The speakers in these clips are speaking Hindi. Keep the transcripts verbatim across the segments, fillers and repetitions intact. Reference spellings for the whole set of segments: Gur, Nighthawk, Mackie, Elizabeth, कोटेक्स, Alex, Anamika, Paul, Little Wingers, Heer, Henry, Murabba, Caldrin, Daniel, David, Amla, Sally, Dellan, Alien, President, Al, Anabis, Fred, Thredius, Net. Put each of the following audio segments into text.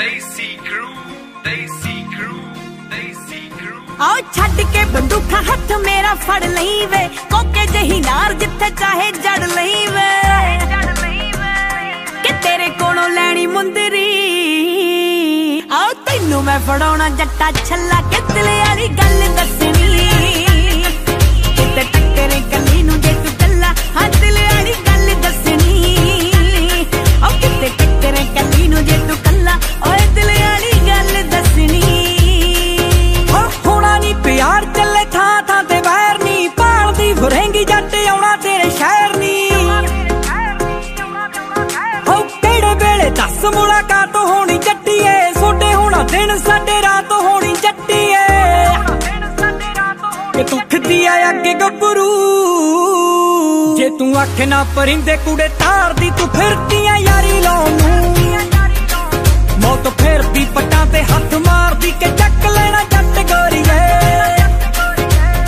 they see crew, they see crew, they see crew. आओ छड़ के बंदूक हाथ मेरा फड़ लही वे, कोके जही नार जिथे चाहे जड़ लही वे, के तेरे कोलों लैनी मुंदरी, आओ तैनू मैं फड़ाउना जट्टा छल्ला के दिल वाली गल दसनी, किते टक्करे गली नू जे तू चला हाँ दिल वाली गल दसनी, आओ किते टक्करे गली नू जे तू कल्ला ओए दिल वाली गल दसनी। और होना नी प्यार चले था था ते बैर नी पाल दी घुरेंगी जट आना तेरे शहर नी, आओ केड़े बेड़े दस मुलाकात होनी जट्टी है, सोडे होना दिन साडे रात होनी जट्टी है, दुख दिया अगे गबरू जे तू आखे ना परिंदे कुड़े तार दी तू फिरती यारी लाऊं, मौत फिर भी पटां ते हाथ मार दी के चक लेना जट गोरी है,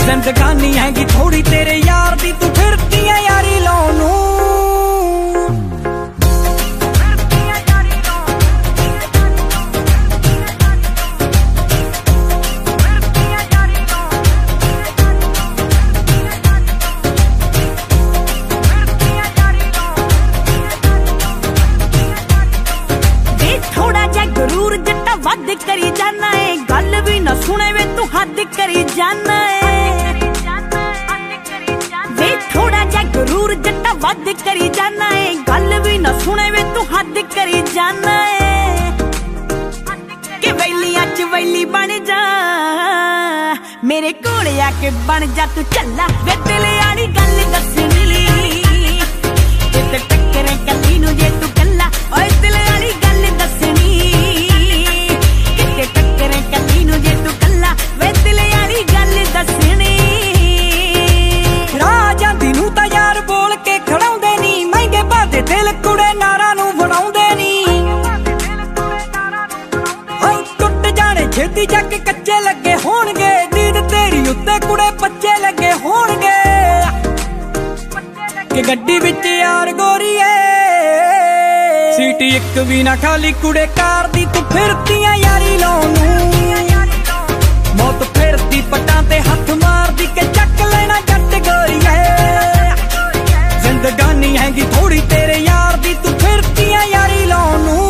जिंदगानी हैगी थोड़ी तेरे यार दी तू फिरती यारी लाऊं। करी जाना है गल भी ना सुने वे तू हद करी जाना है, वे थोड़ा जा गुरूर जट्टा वध करी जाना है, गल भी ना सुने वे तू हद करी जाना है, के वैलिया च वैली बन जा मेरे कोले आके बन जा तू चला वे दिल वाली गल दसनी, जिते टक्करे कली नू जे तू कल्ला ओए दिल वाली गल दसनी, टक्करे कली नू जे तू कल्ला वे दिल वाली गल दसनी। राजा दिनू ता यार बोल के खड़ाउंदे नी, महंगे भादे दिल कुड़े नारा नू बनाउंदे नी, ओए टुट जाने छेती जग कच्चे लगे होणगे, दीद तेरी उत्ते कुड़े पच्चे लगे होणगे, के गड्डी विच यार गोरी ए सीटी एक भी ना खाली कुड़े कार दी तू फिरती यारी लाऊं, मौत फिरती पटां ते हाथ मार दी के चक लेना जट गोरी है, जिंदगानी हैगी थोड़ी तेरे यार दी तू फिरती यारी लाऊं।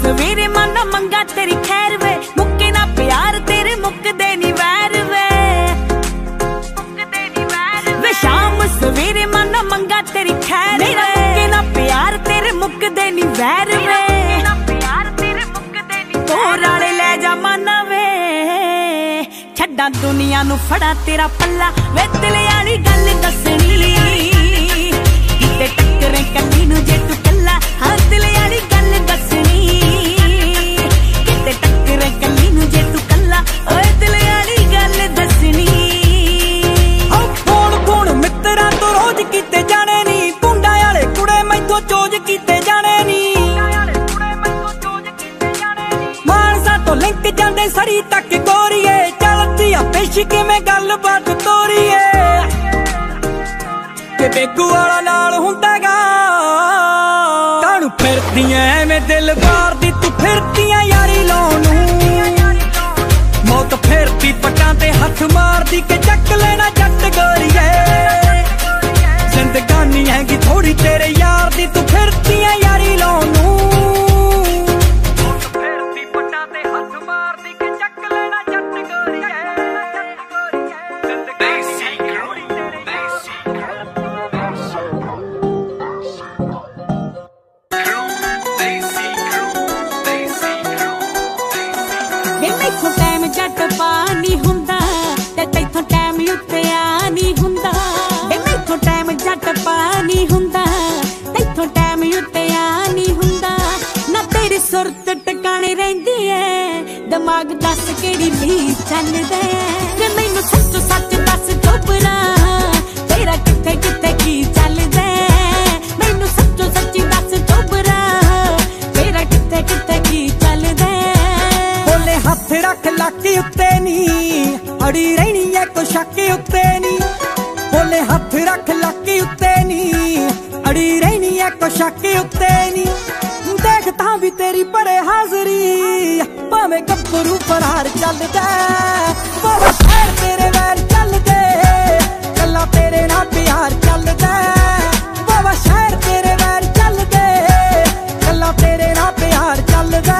सवेरे माना मंगा तेरी खैर वे, मुक्के ना प्यार तेरे मुक्कदे नी वैर वे, वे शाम सवेरे माना मंगा तेरी खैर वे, मुक्के ना प्यार तेरे मुक्कदे नी वैर वे, कोराले ले जा माना वे छड्डा दुनिया नू फड़ा तेरा पल्ला वे दिल वाली गल दसनी, किते टक्करे कली नू जे तू कल्ला हाँ दिल वाली गल दसनी, टक्कर कली नू जे तू कल्ला ओए दिल वाली गल दसनी। ओ कौन कौन मित्रा तो रोज कीते जाने नी, पुंडा वाले कुड़े मैथों चोज कीते जाने नी, मानसा तो लिंक जांदे सरी तक गोरीए, चलती आ पेश किवें गल बात तोरीए, ते बेगू वाला नाल हुंदा गा तानू फिरदी एवें दिल बार दी तू फिरदी यारी लाऊं, मौत फिरती पटां ते हाथ मार दी के चक लेना जट गोरी है, जिंदगानी हैगी थोड़ी तेरे यार दी तू फिरती यारी लाऊं, मौत फिरती पटां ते हाथ मार दी के चक लेना जट गोरी है, जिंदगानी हैगी थोड़ी तेरे यार दी तू पानी हुंदा ते तैथों टाइम उत्ते आनी हुंदा, ते मैथों टाइम जट पानी हुंदा तैथों टाइम उत्ते आनी हुंदा, ना तेरी सुरत टकाने रहिंदी है, दिमाग दस केड़ी ली चलदा है, जे मैनू सच्चो सच दस चोपरा तेरा किथे किथे की चलदा है, मैनू सच्चो सच्ची दस चोपरा तेरा किथे किथे की चलदा है, बोले हाँ उत्ते नी अड़ी रहनी है तो शक्की उत्ते नी बोले हाथ रख लाकी उत्ते नी अड़ी रहनी है तो शक्की उत्ते नी देखता भी तेरी बड़े हाजरी भावे कपरू फरार चलदा भावे पैर तेरे वैर चलदे गल्ला तेरे नाल प्यार चलदा भावे शहर तेरे वैर चलदे गल्ला तेरे नाल प्यार चलदा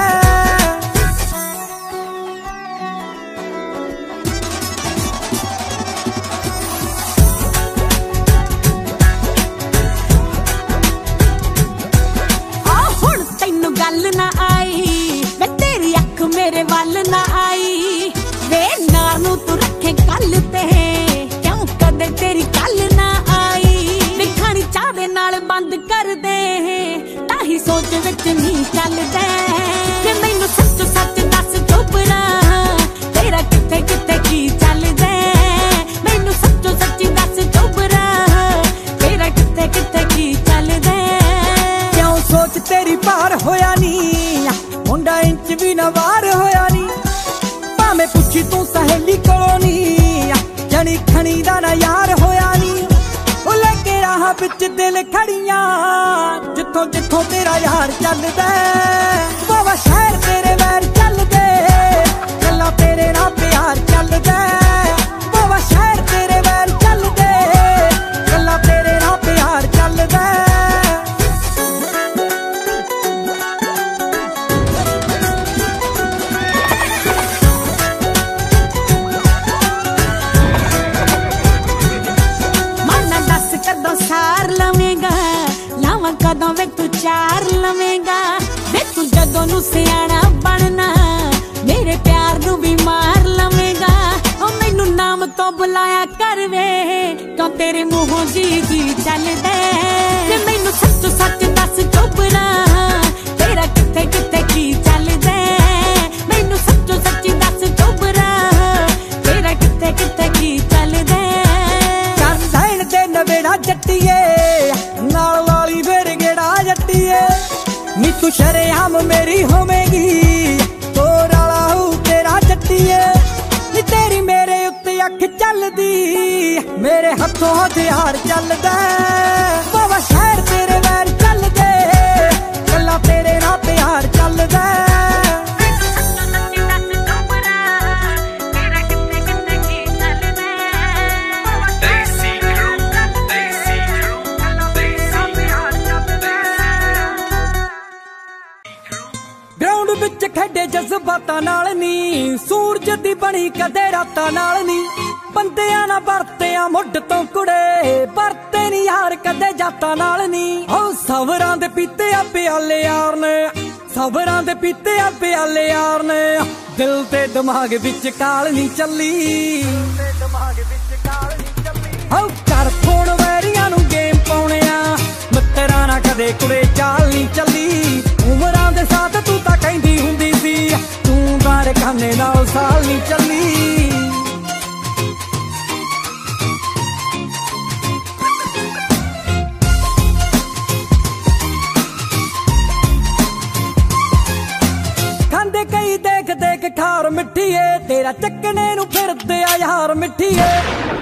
दिमाग बिच काल नहीं चली दिमाग बिच काल नहीं चली हाउ कर फोन वैरियां नू गेम पाउने मित्तरां नाल कदे कुड़े चाल नहीं चली उमरां दे साथ तू तां कहंदी हुंदी सी तू बार खाने नाल साल नहीं चली तेरा चकने नू फिरदे आ यार मिठीए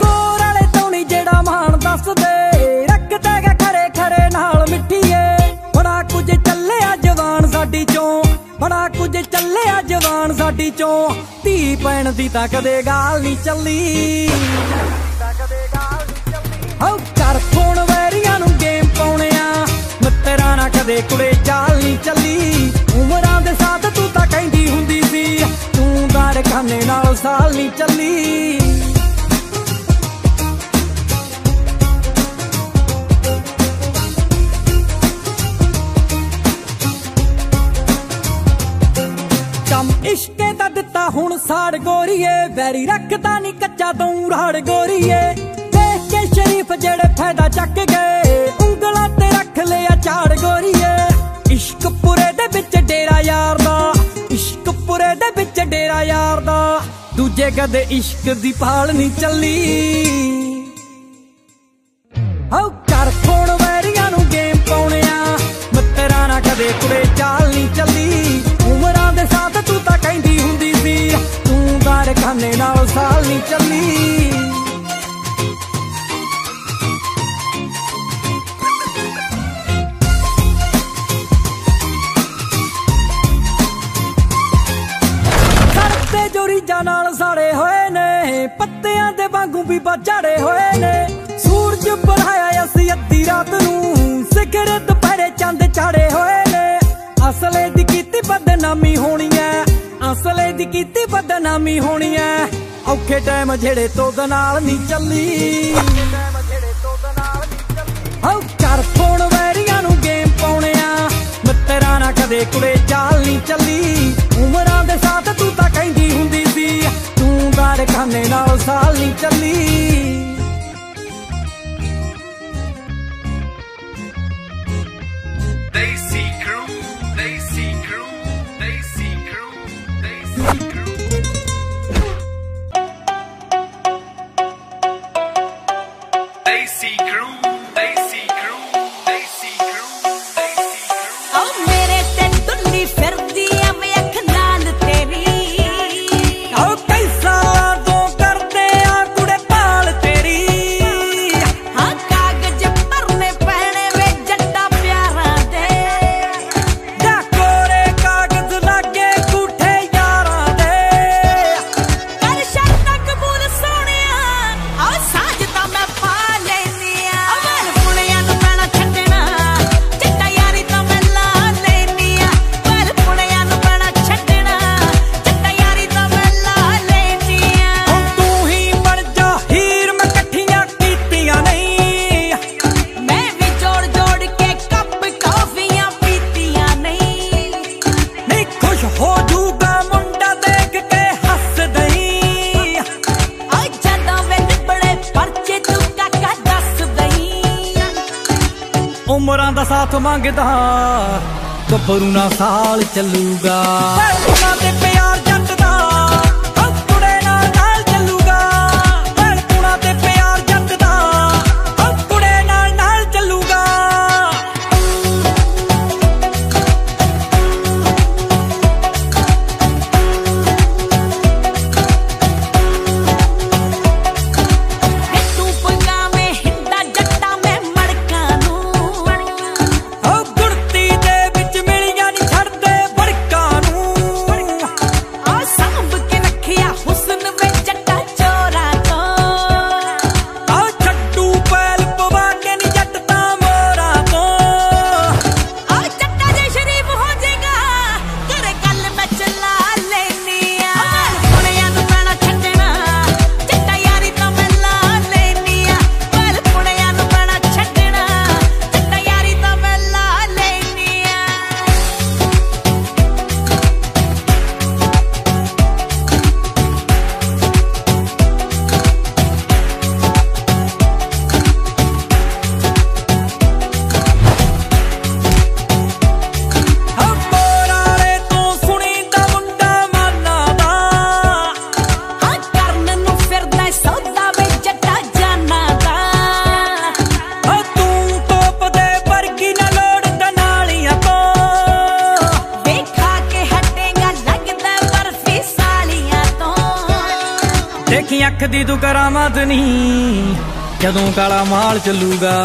कोर वाले तौणी जेड़ा मान दस दे रखदा गा खरे खरे नाल मिठीए बड़ा कुछ चलिया जवान साडी चों बड़ा कुछ चलिया जवान साडी चों धी पैण दी तां कदे गाल नहीं चली ओ कर फोन वैरियां नू गेम पाउने आ मित्तरां नाल कदे कुड़े चाल नहीं चली उमरां दे साथ तू तां कहंदी हुंदी सी खाने नाल साल नहीं चली कम इश्के दा दिता हुण साड़ गोरीए वैरी रखदा नहीं कच्चा दूं राड़ गोरीए देख के शरीफ जेड़े फायदा चक गए उंगलां ते रख लिया झाड़ गोरीए इश्कपुरे दे विच डेरा यार दा इश्कपुरे दे विच डेरा यार दा दूजे कदे इश्क दी पाल नहीं चली ओ कर फोन वैरियां नू गेम पाउने आ मित्तरां नाल कदे कुड़े चाल नहीं चली उमरां दे साथ तू तां कहंदी हुंदी सी तू बार अपनी चली। साड़े होए ने पत्तियां दे वांगू भी बचाड़े होए ने, सूरज बढ़ाया असी अद्धी रात नूं, सिखरे दोपहरे चंद चाड़े होए ने। असले दी कीती बदनामी होनी है, असले दी कीती बदनामी होनी है, औखे टाइम जेड़े तो दे नाल नहीं चली। हौ चार फोन वैरियां नूं गेम पाउने आ, मित्तरां नाल कदे कुड़े चाल नहीं चली। उमरां दे साथ तू तां कहंदी हुंदी सी, खाने नाल साल नहीं चली। ਗੱਭਰੂ ਨਾਲ ਸਾਲ ਚੱਲੂਗਾ, ਉਹਨਾਂ ਦੇ ਪਿਆਰ ਜੱਟ ਦਾ ਕੁੜੇ ਨਾਲ ਨਾਲ ਚੱਲੂਗਾ, ਉਹਨਾਂ ਦੇ ਪਿਆਰ ਜੱਟ ਦਾ ਕੁੜੇ ਨਾਲ ਨਾਲ ਚੱਲੂਗਾ। ਜਦੋਂ ਕਾਲਾ ਮਾਲ ਚੱਲੂਗਾ,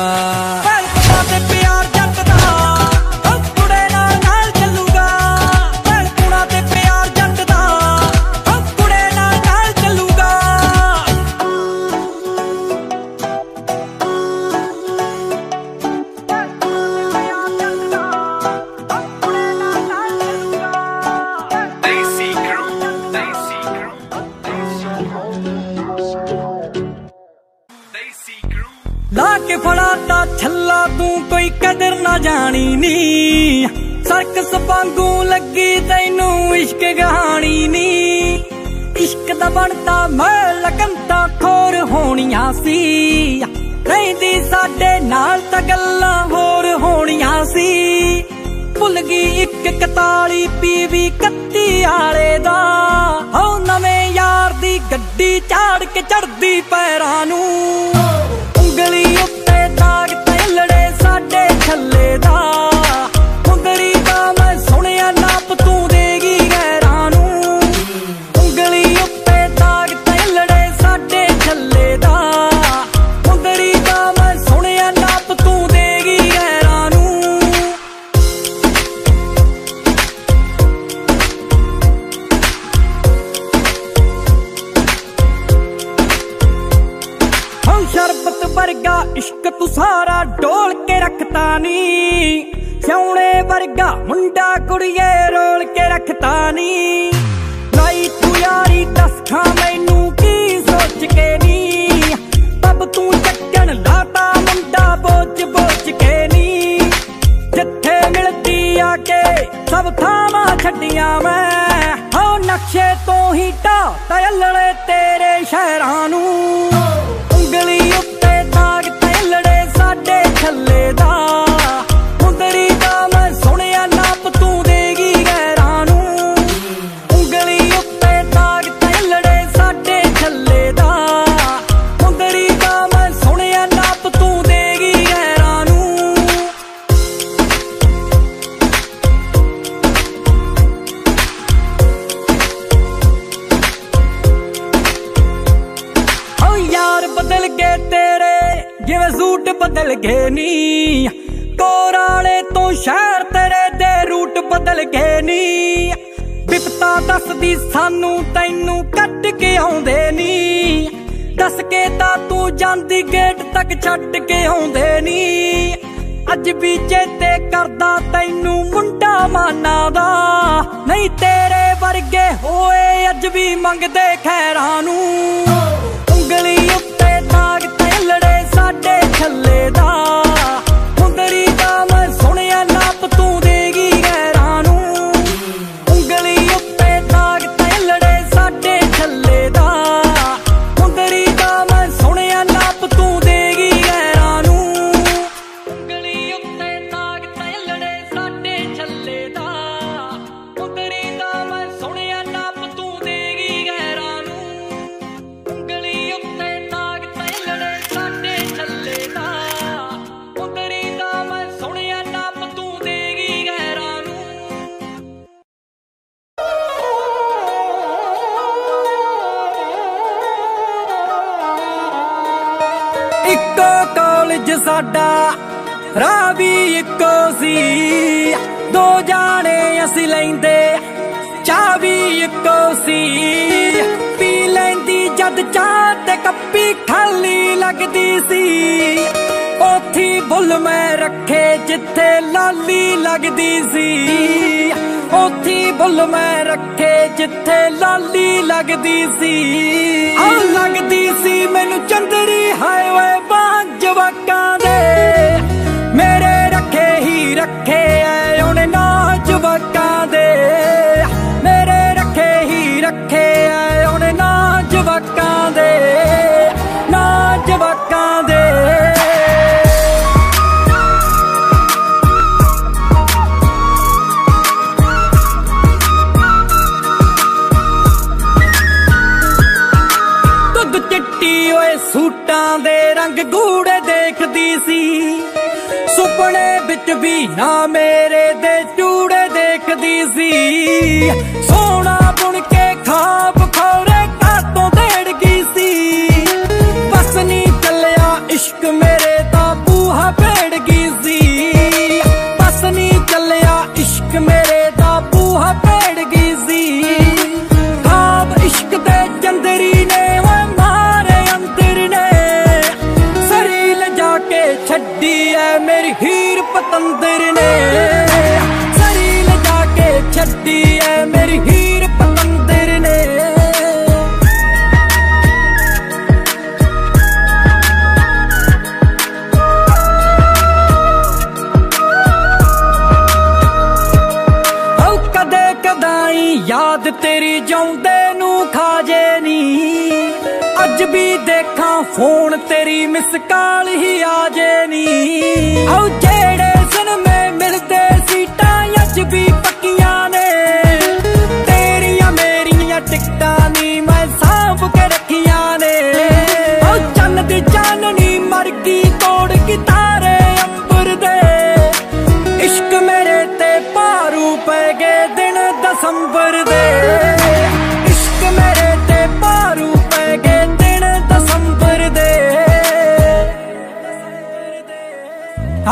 वर्गा इश्क तू सारा डोल के रखता नी, स्याणे वर्गा मुंडा कुड़िए रोल के रखता नी। लाई तू यारी दस खा मैनू की सोच के नी, तब तू चक्कन लाता मुंडा बोझ बोझ के नी। जिथे मिलती आके सब थावां छड्डियां मैं, हो नक्शे तो ही ढा तलड़े तेरे शहरां नू। उंगली उत्ते दाग तलड़े साडे थल्ले दा, मुंदरी दा मैं सुनिया नाप तू देगी गैरां नू। उंगली उत्ते दाग तलड़े साडे थल्ले दा, मुंदरी दा मैं सुनिया नाप तू देगी गैरां नू। रूट बदल गए नी, कोराले तो शहर तेरे दे रूट बदल गए नी। बिपता दस दी सानू तैनू कट के आउंदे नी, दस के ता तू जांदी गेट तक छट के आउंदे नी। अज भी चेते करदा तैनू मुंडा माना दा, नहीं तेरे वर्गे होए अज भी मंगदे खैरां नू। उंगली उत्ते दाग तलड़े साडे थल्ले दा, मुंदरी दा मैं सुनिया नाप तू देगी गैरां नू। उंगली उत्ते दाग तलड़े साडे थल्ले दा, मुंदरी दा मैं सुनिया नाप तू देगी गैरां नू। उंगली उत्ते दाग तलड़े साडे थल्ले दा, मुंदरी दा मैं सुनिया नाप तू देगी गैरां नू। उंगली उत्ते दाग तलड़े साडे थल्ले दा, मुंदरी दा मैं सुनिया नाप तू देगी गैरां नू। इक्को कॉलेज साडा राह भी इक्को सी, दो जाने असी लेंदे चाह भी इक्को सी। पी लेंदी जद चाह ते कप्पी खाली लगदी सी, ओथी भुल मैं रखे जिथे लाली लगदी सी। ओथी भुल मैं रखे जिथे लाली लगदी सी। आ लगदी सी मैनू चंदरी हाईवे बांझ जवाकां दे, मेरे रखे ही रखे ऐ उन्हें ना जवाकां दे। मेरे रखे ही रखे ऐ उन्हें ना जवाकां दे, ना जवाकां दे। दुध चिट्टी ओए सूटां दे रंग गूड़े देखदी सी, सुपने बिच भी ना मेरे दे चूड़े देखदी सी। सोना बुन के खाब खौरे घातों देड़गी सी, बस नी चलिया इश्क मेरे दा बूहा भेड़गी सी। बस नी चलिया इश्क मेरे दा बूहा भेड़गी सी। खाब इश्क दे चंदरी ने वो मारे अंतर ने, सरील जाके छड्डी है मेरी हीर पतंदर ने। सरील जाके छड्डी है मेरी हीर पतंदर ने। ओ कदे कदाई याद तेरी जाउंदे नू खाजे नी, अज भी देखा फोन तेरी मिस काल ही आजे नी। आओ जेड़े सनमे मिलते सीटा अज भी पक्कियां ने, तेरिया मेरिया टिकटा नी मैं सांभ के रखियां ने। आओ चन्न दी चाननी मरगी तोड़ की तारे अंबर दे, इश्क मेरे ते पारू पै गए दिन दसंबर दे। इश्क मेरे ते पारू पै गए दिन दसंबर दे।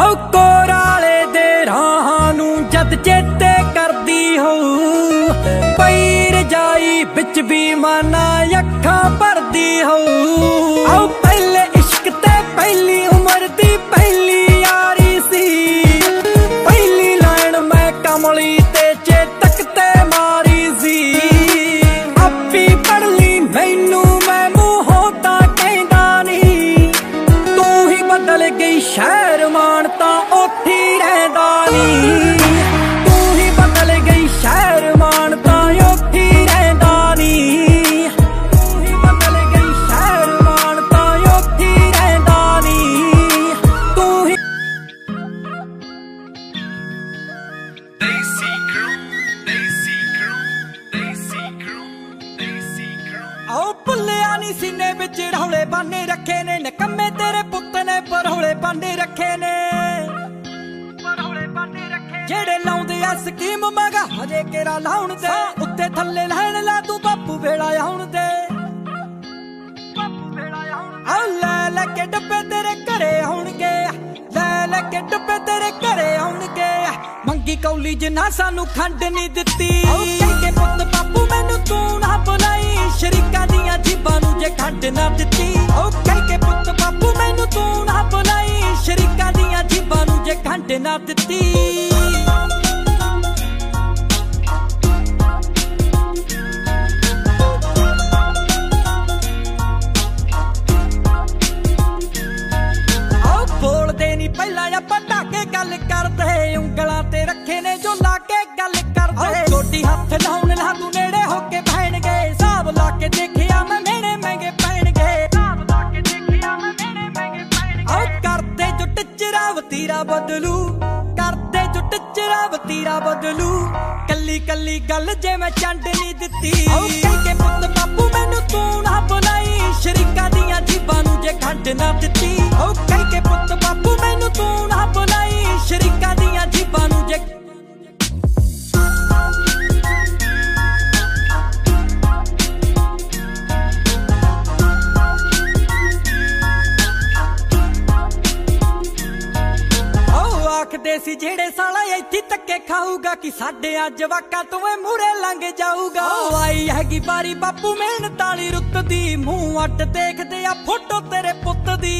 आओ कोराले दे राहानू जद चेते करदी हो, पई रजाई बिच भी माना अखा भरदी हो। आओ पहले इश्क ते पहली करती पहली यारी सी, पहली लाइन मैं कमली ते चेतक ते मारी सी। आपी पढ़ ली मैनू मैं मूहों ता कहदा नहीं, तू ही बदल गई शहर मानता उठी रहदा नहीं। सानू खंड नहीं दिती के पुत बापू मैनू तू ना बुलाई, शरीका दिया जीबा नू जे खंड ना दिती। के पुत बापू मैनू तू ना बुलाई, शरीका दिया जीबा नू जे खंड ना दिती। बोलते नहीं पहला या पटाके गल करते, उंगला ते रखे ने जो गोटी हाथ लाउन ला तू नेड़े होके बहन गए। साब ला के देखिया मैं मेरे महंगे पहन गए, करते जो टिचरा वतीरा बदलू, करते जो टिचरा वतीरा बदलू, कली कली गल जे मैं चंड नहीं दिती। के पुत बापू मैनू तू ना बुलाई, शरीका दिया जीबा नू जे खंड ना दिती। के पुत बापू मैनू तू ना बुलाई, शरीका दिया जीबा नू जे देसी जेड़े साला इत्थे धक्के खाऊगा कि साडे जवाका तू मूरे लंघ जाऊगा। आई हैगी बारी बापू मेहनत वाली रुत दी, मूंह अट देखदे आ फोटो तेरे पुत दी,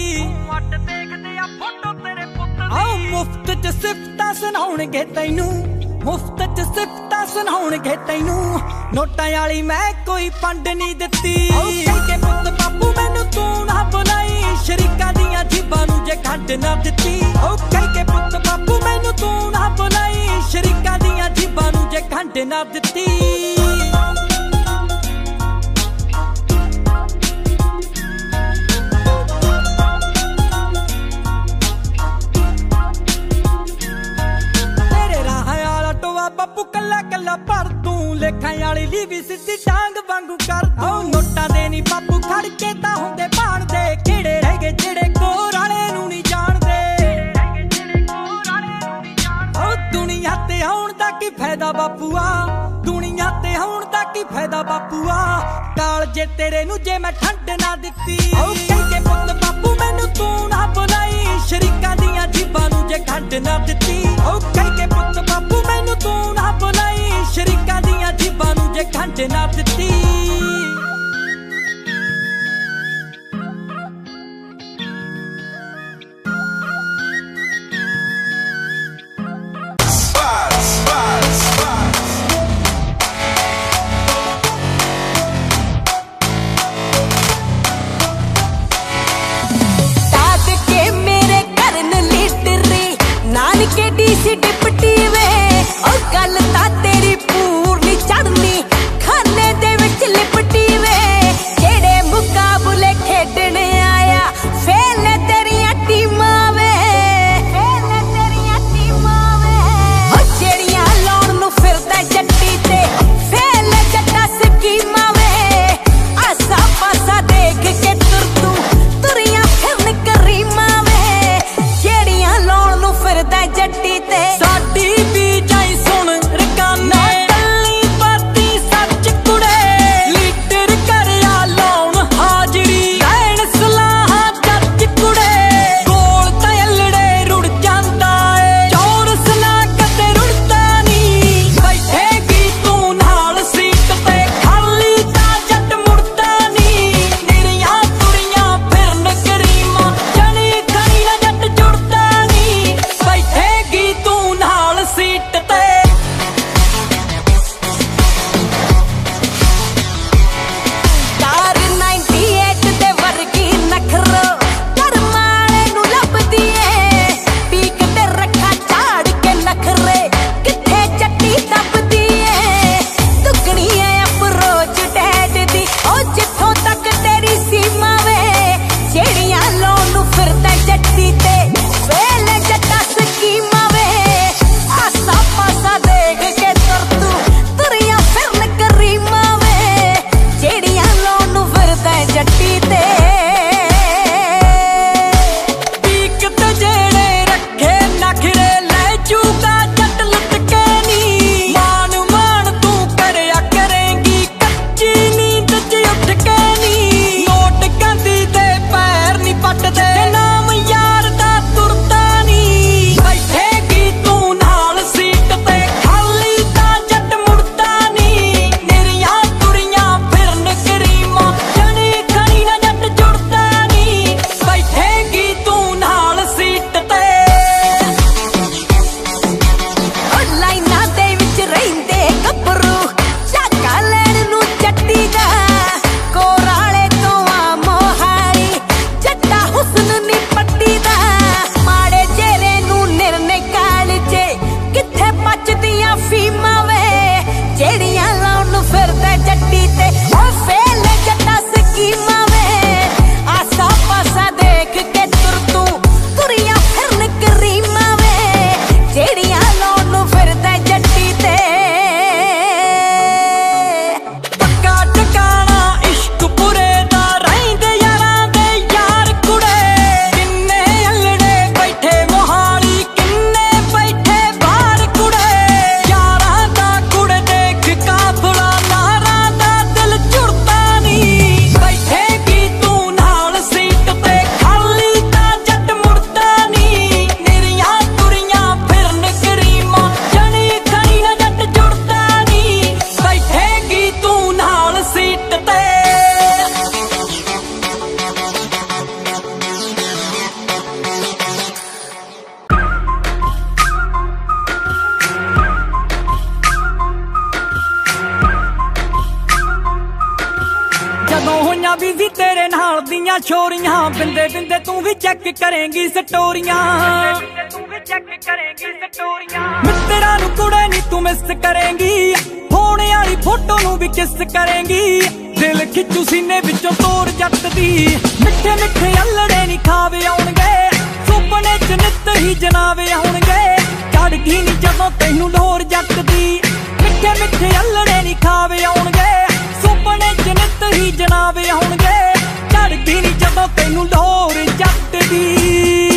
अट देखदे आ फोटो तेरे पुत दी। आओ मुफ्त च सिफतां सुनाउणगे तैनू, मुफ्त च सिफतां सुनाउणगे तैनू, नोटां वाली मैं कोई पंड नहीं दित्ती। के पुत बापू मैनू तू ना बुलाई, शरीका दिया जीबां नू जे खंड ना दित्ती। के पुत बापू मैनू तू ना बुलाई, शरीका दिया जीबां नू जे खंड ना दित्ती। तेरे राह आला टोआ बापू कला कला पर तू लेखां वाली लीवी सिद्धी डांग वांगू कर दो। नोटा दे नी बापू खड़के ता हुंदे बाण दे, केड़े रह गए जेड़े कोर वाले नू नी जाण दे। दुनिया ते होण दा की फायदा बापूआ, दुनिया ते होण दा की फायदा बापूआ, कालजे तेरे नू जे मैं ठंड ना दित्ती। के पुत बापू मैनू तू ना बुलाई, शरीका दिया जीबां नू जे खंड ना दित्ती। के पुत बापू मैनू तू ना बुलाई, शरीका दिया जीबां नू जे खंड ना दित्ती। गल तां तेरी पूरी चढ़नी खाने दे विच जदों होइयां बिजी तेरे नाल दियां छोरियां, बिंदे बिंदे तू भी चेक करेंगी स्टोरियां, मित्तरा नू कुड़े नी तू मिस करेंगी, होने वाली फोटो नू भी किस करेंगी, दिल खिचू सीने विचों तोड़ जट दी, मिठे मिठे अलड़े नी खावे आउणगे, सुपने च नित ही जनावे आउणगे, चढ़गी नी जदों तैनू लोर जट दी, मिठे मिठे अलड़े नी खावे आउणगे, सुपने च नित ही जनावे आउणगे, चढ़गी नी जदों तैनू लोर जट दी।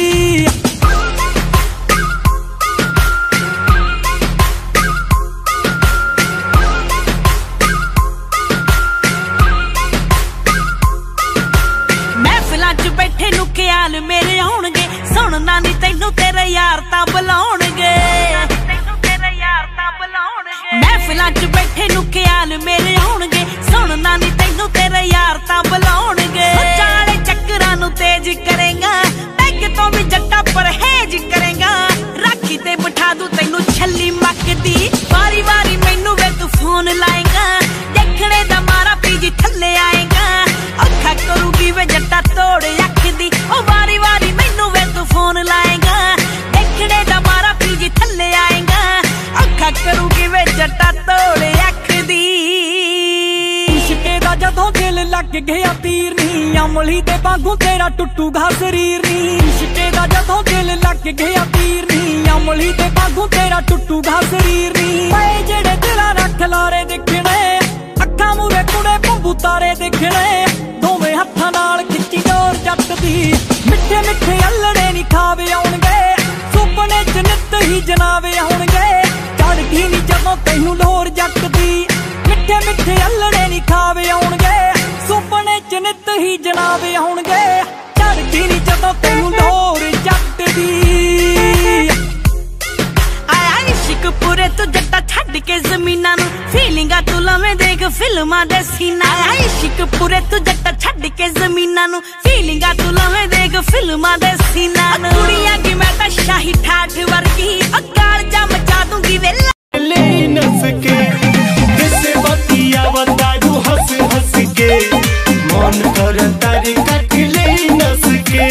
ख्याल मेरे आउणगे सुनना नी तैनू तेरा यार ता बुलाउणगे, महफिलां च बैठे नू ख्याल मेरे आउणगे सुनना नी तैनू तेरा यार ता बुलाउणगे, चाले चक्करां नू तेज करेगा, पैग तों भी जट्टा परहेज करेगा, राखी ते बिठा दूं तैनू छल्ली मकदी, वारी वारी मैनू वे तू फोन लाएगा, देखणे दा मारा पीजी थल्ले आएगा, अखा करूगी वे जट्टा तोड़ आखदी, ओ वारी वारी मैनू वे तू फोन लाएगा, देखणे दा मारा पीजी थल्ले आएगा, अखा करूगी वे जट्टा तोड़ आखदी। इश्के दा जदों दिल लग गया तीर नी, अमली दे वांगू तेरा टुटूगा शरीर नी, इश्के दा जदों दिल लग गया तीर नी, अमली दे वांगू तेरा टुटूगा शरीर नी, पाए जेड़े दिला रख लारे दिखणे, अखा मूरे कुड़े बंबू तारे दिखणे, दोवें हत्थां नाल खिच्ची डोर जट दी, मिठे मिठे अलड़े नी खावे आउणगे, सुपने च नित ही जनावे आउणगे, चढ़दी नी जदों तैनू डोर जट दी, मिठे मिठे अलड़े नी खावे आउणगे, सुपने च नित ही जनावे आउणगे, चढ़दी नी जदों तैनू डोर जट दी। आया इश्क पूरे तू जट्टा छड्ड के ज़मीनां नू, फीलिंगां तू लवें देख फिल्मां दे सीना, इश्क पूरे तू जट्टा छड्ड के ज़मीनां नू, फीलिंगां तू लवें देख फिल्मां दे सीना, कुड़ियां की मैं तां शाही ठाठ वर्गी, गाल जा मचा दूंगी वे ले नस के, दिसे बतिया वतारू हंस हंस के, मन कर तारे कट ले नस के।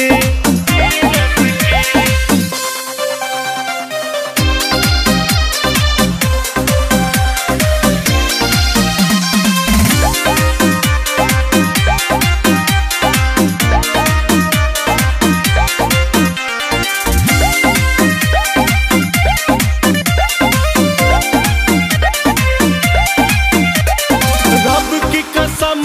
कसम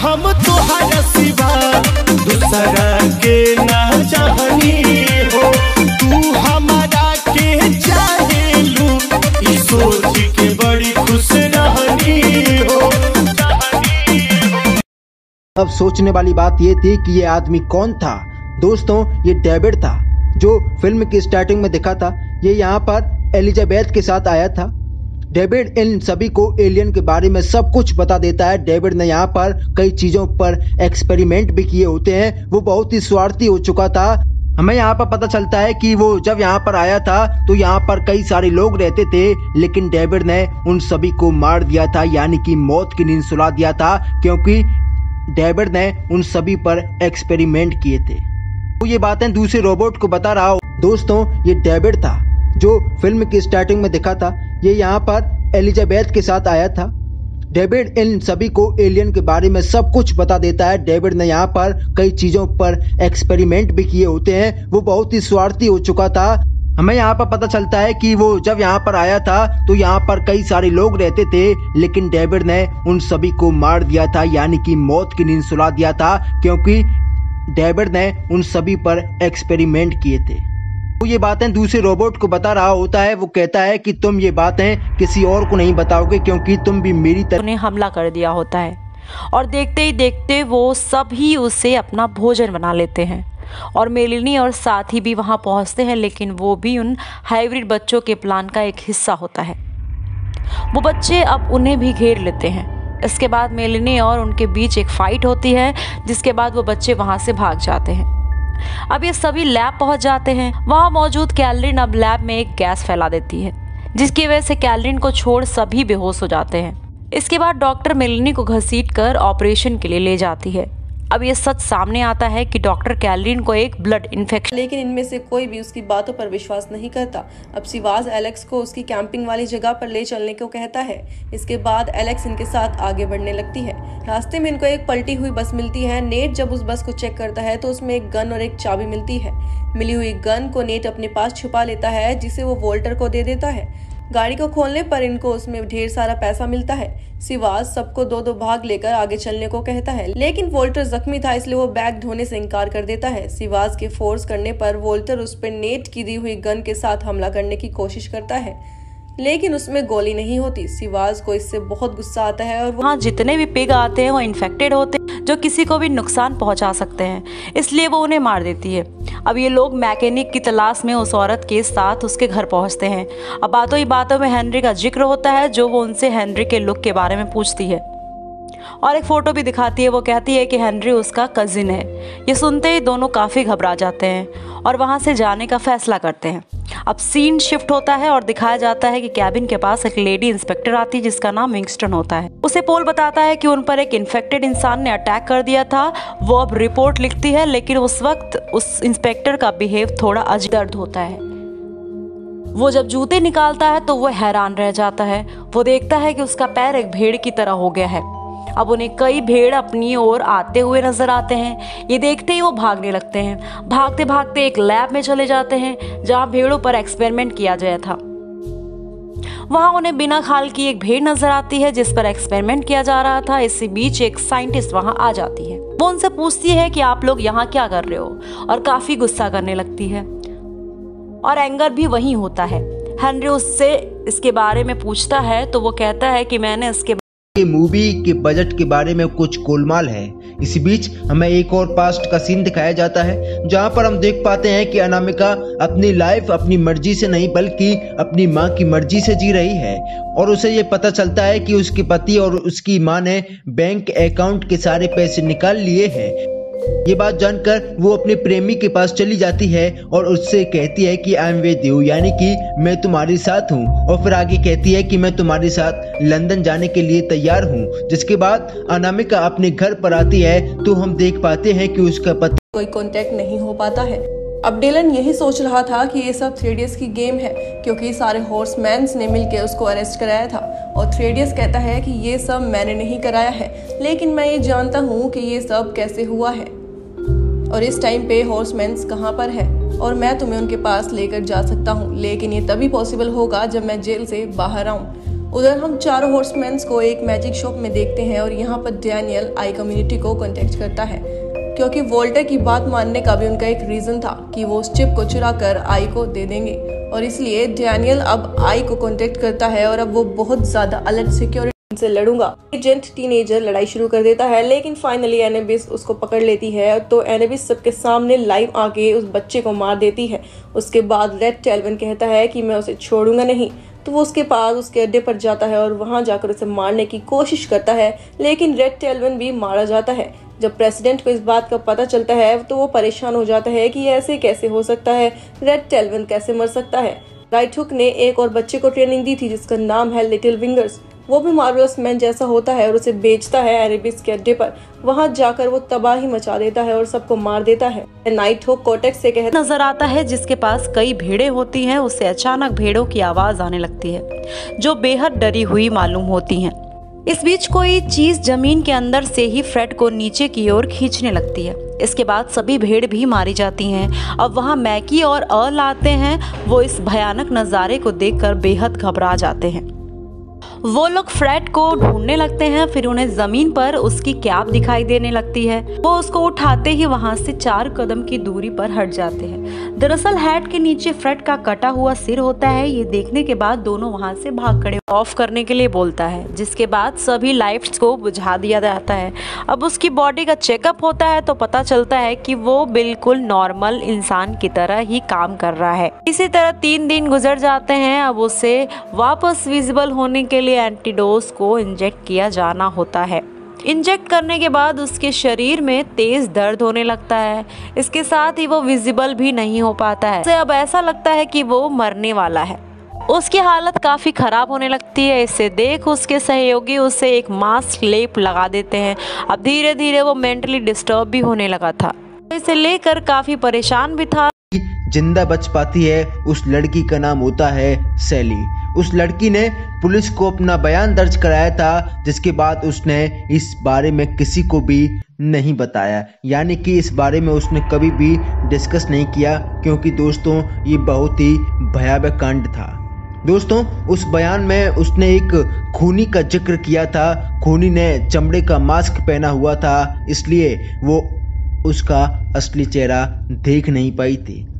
हम तुहरा सिवा दूसरा के ना चाहनी हो, तू हमारा के चाहे लू, इस सोच के बड़ी खुश रहनी हो। अब सोचने वाली बात ये थी कि ये आदमी कौन था। दोस्तों, ये डेविड था जो फिल्म की स्टार्टिंग में दिखा था। ये यहाँ पर एलिजाबेथ के साथ आया था। डेविड इन सभी को एलियन के बारे में सब कुछ बता देता है। डेविड ने यहाँ पर कई चीज़ों पर एक्सपेरिमेंट भी किए होते हैं। वो बहुत ही स्वार्थी हो चुका था। हमें यहाँ पर पता चलता है कि वो जब यहाँ पर आया था तो यहाँ पर कई सारे लोग रहते थे, लेकिन डेविड ने उन सभी को मार दिया था, यानी कि मौत की नींद सुला दिया था, क्योंकि डेविड ने उन सभी पर एक्सपेरिमेंट किए थे। वो ये बातें दूसरे रोबोट को बता रहा हो। दोस्तों, ये डेविड था जो फिल्म की स्टार्टिंग में दिखा था। ये यहाँ पर एलिजाबेथ के साथ आया था। डेविड इन सभी को एलियन के बारे में सब कुछ बता देता है। डेविड ने यहाँ पर कई चीज़ों पर एक्सपेरिमेंट भी किए होते हैं। वो बहुत ही स्वार्थी हो चुका था। हमें यहाँ पर पता चलता है कि वो जब यहाँ पर आया था तो यहाँ पर कई सारे लोग रहते थे, लेकिन डेविड ने उन सभी को मार दिया था, यानी कि मौत की नींद सुला दिया था, क्योंकि डेविड ने उन सभी पर एक्सपेरिमेंट किए थे। वो ये बातें दूसरे रोबोट को बता रहा होता है। वो कहता है कि तुम ये बातें किसी और को नहीं बताओगे, क्योंकि तुम भी मेरी तरह उन्हें हमला कर दिया होता है। और देखते ही देखते वो सभी उसे अपना भोजन बना लेते हैं। और मेलिनी और साथी भी वहाँ पहुँचते हैं, लेकिन वो भी उन हाइब्रिड बच्चों के प्लान का एक हिस्सा होता है। वो बच्चे अब उन्हें भी घेर लेते हैं। इसके बाद मेलिनी और उनके बीच एक फ़ाइट होती है, जिसके बाद वो बच्चे वहाँ से भाग जाते हैं। अब ये सभी लैब पहुँच जाते हैं। वहाँ मौजूद कैल्ड्रिन अब लैब में एक गैस फैला देती है, जिसकी वजह से कैल्ड्रिन को छोड़ सभी बेहोश हो जाते हैं। इसके बाद डॉक्टर मेलिनी को घसीटकर ऑपरेशन के लिए ले जाती है। अब ये सच सामने आता है कि डॉक्टर कैल्ड्रिन को एक ब्लड इन्फेक्शन, लेकिन इनमें से कोई भी उसकी बातों पर विश्वास नहीं करता। अब सिवाज एलेक्स को उसकी कैंपिंग वाली जगह पर ले चलने को कहता है। इसके बाद एलेक्स इनके साथ आगे बढ़ने लगती है। रास्ते में इनको एक पलटी हुई बस मिलती है। नेट जब उस बस को चेक करता है तो उसमें एक गन और एक चाबी मिलती है। मिली हुई गन को नेट अपने पास छुपा लेता है, जिसे वो वॉल्टर को दे देता है। गाड़ी को खोलने पर इनको उसमें ढेर सारा पैसा मिलता है। सिवाज सबको दो दो भाग लेकर आगे चलने को कहता है, लेकिन वॉल्टर जख्मी था, इसलिए वो बैग धोने से इनकार कर देता है। सिवाज के फोर्स करने पर वॉल्टर उस पर नेट की दी हुई गन के साथ हमला करने की कोशिश करता है, लेकिन उसमें गोली नहीं होती। सिवाज को इससे बहुत गुस्सा आता है और वहाँ जितने भी पिग आते हैं वो इन्फेक्टेड होते हैं, जो किसी को भी नुकसान पहुँचा सकते हैं, इसलिए वो उन्हें मार देती है। अब ये लोग मैकेनिक की तलाश में उस औरत के साथ उसके घर पहुँचते हैं। अब बातों ही बातों में हेनरी का जिक्र होता है, जो वो उनसे हेनरी के लुक के बारे में पूछती है और एक फ़ोटो भी दिखाती है। वो कहती है कि हेनरी उसका कज़िन है। ये सुनते ही दोनों काफ़ी घबरा जाते हैं और वहाँ से जाने का फैसला करते हैं। अब सीन शिफ्ट होता है और दिखाया जाता है कि कैबिन के पास एक लेडी इंस्पेक्टर आती है, जिसका नाम विंस्टन होता है। उसे पोल बताता है कि उन पर एक इन्फेक्टेड इंसान ने अटैक कर दिया था। वो अब रिपोर्ट लिखती है, लेकिन उस वक्त उस इंस्पेक्टर का बिहेव थोड़ा अजीब होता है। वो जब जूते निकालता है तो वो हैरान रह जाता है। वो देखता है कि उसका पैर एक भेड़ की तरह हो गया है। अब उन्हें कई भेड़ अपनी ओर आते हुए नजर आते हैं। ये देखते ही वो भागने लगते हैं। भागते भागते एक लैब में चले जाते हैं, जहां भेड़ों पर एक्सपेरिमेंट किया गया था। वहां उन्हें बिना खाल की एक भेड़ नजर आती है, जिस पर एक्सपेरिमेंट किया जा रहा था। इसी बीच एक साइंटिस्ट वहां आ जाती है। वो उनसे पूछती है कि आप लोग यहाँ क्या कर रहे हो, और काफी गुस्सा करने लगती है और एंगर भी वहीं होता है। हेनरी उससे इसके बारे में पूछता है तो वो कहता है कि मैंने इसके मूवी के बजट के बारे में कुछ गोलमाल है। इसी बीच हमें एक और पास्ट का सीन दिखाया जाता है, जहां पर हम देख पाते हैं कि अनामिका अपनी लाइफ अपनी मर्जी से नहीं बल्कि अपनी मां की मर्जी से जी रही है, और उसे ये पता चलता है कि उसके पति और उसकी मां ने बैंक अकाउंट के सारे पैसे निकाल लिए हैं। ये बात जानकर वो अपने प्रेमी के पास चली जाती है और उससे कहती है कि आई एम विद यू, यानी कि मैं तुम्हारे साथ हूँ, और फिर आगे कहती है कि मैं तुम्हारे साथ लंदन जाने के लिए तैयार हूँ। जिसके बाद अनामिका अपने घर पर आती है तो हम देख पाते हैं कि उसका पति कोई कांटेक्ट नहीं हो पाता है। अब डेलन यही सोच रहा था कि ये सब थ्रेडियस की गेम है, क्योंकि सारे हॉर्समैन्स ने मिलकर उसको अरेस्ट कराया था। और थ्रेडियस कहता है कि ये सब मैंने नहीं कराया है, लेकिन मैं ये जानता हूँ कि ये सब कैसे हुआ है और इस टाइम पे हॉर्समैन्स कहाँ पर है, और मैं तुम्हें उनके पास लेकर जा सकता हूँ, लेकिन ये तभी पॉसिबल होगा जब मैं जेल से बाहर आऊँ। उधर हम चारों हॉर्समैन्स को एक मैजिक शॉप में देखते हैं और यहाँ पर डैनियल आई कम्युनिटी को कॉन्टेक्ट करता है, क्योंकि वॉल्टर की बात मानने का भी उनका एक रीज़न था कि वो उस चिप को चुरा कर आई को दे देंगे, और इसलिए डैनियल अब आई को कॉन्टेक्ट करता है। और अब वो बहुत ज़्यादा अलर्ट सिक्योरिटी से लड़ूंगा। एजेंट टीनेजर लड़ाई शुरू कर देता है, लेकिन फाइनली एनाबिस उसको पकड़ लेती है, तो एनाबिस सबके सामने लाइव आके उस बच्चे को मार देती है। उसके बाद रेड टेल्वन कहता है कि मैं उसे छोड़ूंगा नहीं, तो वो उसके पास उसके अड्डे पर जाता है और वहां जाकर उसे मारने की कोशिश करता है, लेकिन रेड टेल्वन भी मारा जाता है। जब प्रेसिडेंट को इस बात का पता चलता है तो वो परेशान हो जाता है कि ऐसे कैसे हो सकता है, रेड टेल्वन कैसे मर सकता है। राइट हुक ने एक और बच्चे को ट्रेनिंग दी थी, जिसका नाम है लिटिल विंगर्स। वो भी मार्वलस मैन जैसा होता है और उसे बेचता है एनाबिस के अड्डे पर। वहां जाकर वो तबाही मचा देता है और सबको मार देता है। नाइटहॉक कोटेक्स से कहता नजर आता है, जिसके पास कई भेड़ें होती हैं। उसे अचानक भेड़ों की आवाज आने लगती है, जो बेहद डरी हुई मालूम होती हैं। इस बीच कोई चीज जमीन के अंदर से ही फ्रेड को नीचे की ओर खींचने लगती है। इसके बाद सभी भेड़ भी मारी जाती हैं। अब वहाँ मैकी और अल आते हैं। वो इस भयानक नज़ारे को देखकर बेहद घबरा जाते हैं। वो लोग फ्रेड को ढूंढने लगते हैं। फिर उन्हें जमीन पर उसकी कैप दिखाई देने लगती है। वो उसको उठाते ही वहाँ से चार कदम की दूरी पर हट जाते हैं। दरअसल हैट के नीचे फ्रेड का कटा हुआ सिर होता है। ये देखने के बाद दोनों वहाँ से भाग खड़े, ऑफ करने के लिए बोलता है, जिसके बाद सभी लाइट्स को बुझा दिया जाता है। अब उसकी बॉडी का चेकअप होता है तो पता चलता है कि वो बिल्कुल नॉर्मल इंसान की तरह ही काम कर रहा है। इसी तरह तीन दिन गुजर जाते हैं। अब उसे वापस विजिबल होने के लिए एंटीडोज को इंजेक्ट किया जाना होता है। इंजेक्ट करने के बाद उसके शरीर में तेज दर्द होने लगता है। इसके साथ ही वो विजिबल भी नहीं हो पाता है। उसे अब ऐसा लगता है कि वो मरने वाला है। उसकी हालत काफ़ी ख़राब होने लगती है। इसे देख उसके सहयोगी उसे एक मास्क लेप लगा देते हैं। अब धीरे धीरे वो मेंटली डिस्टर्ब भी होने लगा था, इसे लेकर काफ़ी परेशान भी था। जिंदा बच पाती है उस लड़की का नाम होता है सैली। उस लड़की ने पुलिस को अपना बयान दर्ज कराया था, जिसके बाद उसने इस बारे में किसी को भी नहीं बताया, यानी कि इस बारे में उसने कभी भी डिस्कस नहीं किया, क्योंकि दोस्तों ये बहुत ही भयावह कांड था। दोस्तों उस बयान में उसने एक खूनी का जिक्र किया था। खूनी ने चमड़े का मास्क पहना हुआ था, इसलिए वो उसका असली चेहरा देख नहीं पाई थी।